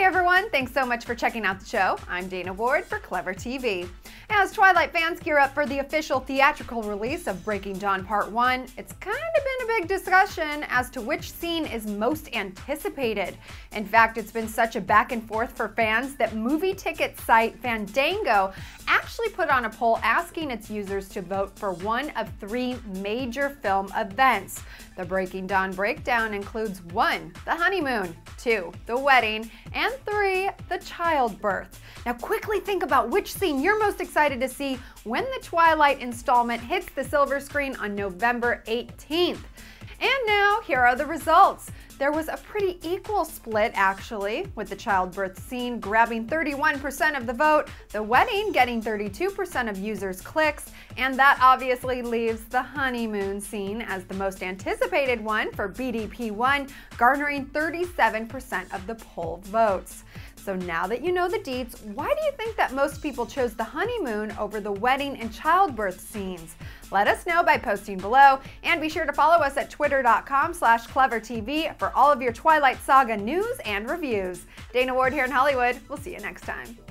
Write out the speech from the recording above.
Hey everyone, thanks so much for checking out the show. I'm Dana Ward for ClevverTV. As Twilight fans gear up for the official theatrical release of Breaking Dawn Part 1, it's kind of been a big discussion as to which scene is most anticipated. In fact, it's been such a back and forth for fans that movie ticket site Fandango actually put on a poll asking its users to vote for one of three major film events. The Breaking Dawn breakdown includes 1, the honeymoon, 2, the wedding, and 3, the childbirth. Now quickly think about which scene you're most excited to see when the Twilight installment hits the silver screen on November 18th. And now, here are the results. There was a pretty equal split, actually, with the childbirth scene grabbing 31% of the vote, the wedding getting 32% of users' clicks, and that obviously leaves the honeymoon scene as the most anticipated one for BDP1, garnering 37% of the poll votes. So now that you know the deets, why do you think that most people chose the honeymoon over the wedding and childbirth scenes? Let us know by posting below, and be sure to follow us at twitter.com/clevertv for all of your Twilight Saga news and reviews. Dana Ward here in Hollywood. We'll see you next time.